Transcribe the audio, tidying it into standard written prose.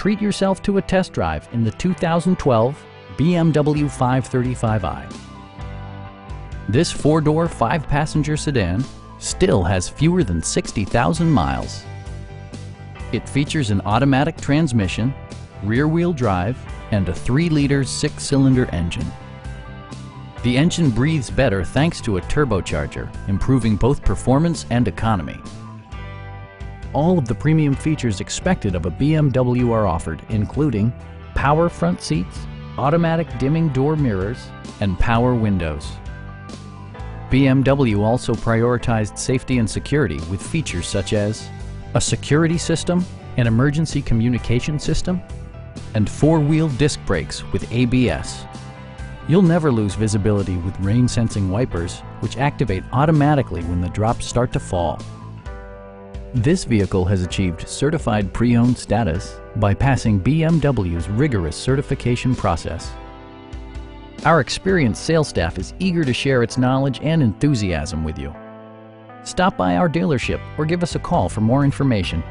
Treat yourself to a test drive in the 2012 BMW 535i. This four-door, five-passenger sedan still has fewer than 60,000 miles. It features an automatic transmission, rear-wheel drive, and a 3-liter 6-cylinder engine. The engine breathes better thanks to a turbocharger, improving both performance and economy. All of the premium features expected of a BMW are offered, including power front seats, automatic dimming door mirrors, and power windows. BMW also prioritized safety and security with features such as a security system, an emergency communication system, and four-wheel disc brakes with ABS. You'll never lose visibility with rain-sensing wipers, which activate automatically when the drops start to fall. This vehicle has achieved certified pre-owned status by passing BMW's rigorous certification process. Our experienced sales staff is eager to share its knowledge and enthusiasm with you. Stop by our dealership or give us a call for more information.